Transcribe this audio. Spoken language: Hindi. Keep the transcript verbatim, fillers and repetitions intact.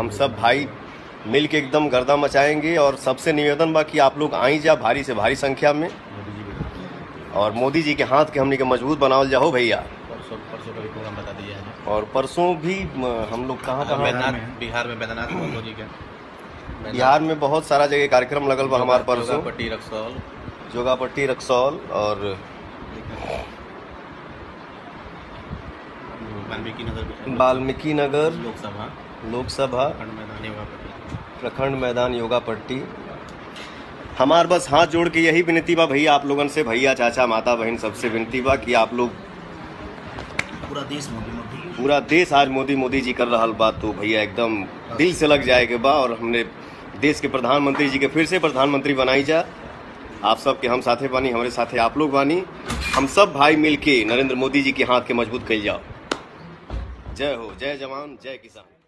हम सब भाई मिल के एकदम गर्दा मचाएंगे। और सबसे निवेदन बा कि आप लोग आई जा भारी से भारी संख्या में, और मोदी जी के हाथ के हमने के मजबूत बनावल जाओ भैया। और परसों भी हम लोग कहाँ कहाँ बिहार में बैद्यनाथ महतो जी के बिहार में बहुत सारा जगह कार्यक्रम लगल बा हमारे परसों। योगापट्टी रक्सौल, योगापट्टी रक्सौल और वाल्मीकि नगर, वाल्मीकि नगर लोकसभा, लोकसभा प्रखंड मैदान योगापट्टी। हमार बस हाथ जोड़ के यही विनती बा भैया आप लोगन से, भैया चाचा माता बहन सबसे विनती बा कि आप लोग पूरा देश मोदी मोदी पूरा देश आज मोदी मोदी जी कर रहा बा, तो भैया एकदम दिल से लग जाए के बा। और हमने देश के प्रधानमंत्री जी के फिर से प्रधानमंत्री बनाई जा। आप सब के हम साथे बानी, हमारे साथे आप लोग बानी। हम सब भाई मिल के नरेंद्र मोदी जी के हाथ के मजबूत कल जाओ। जय हो, जय जवान, जय किसान।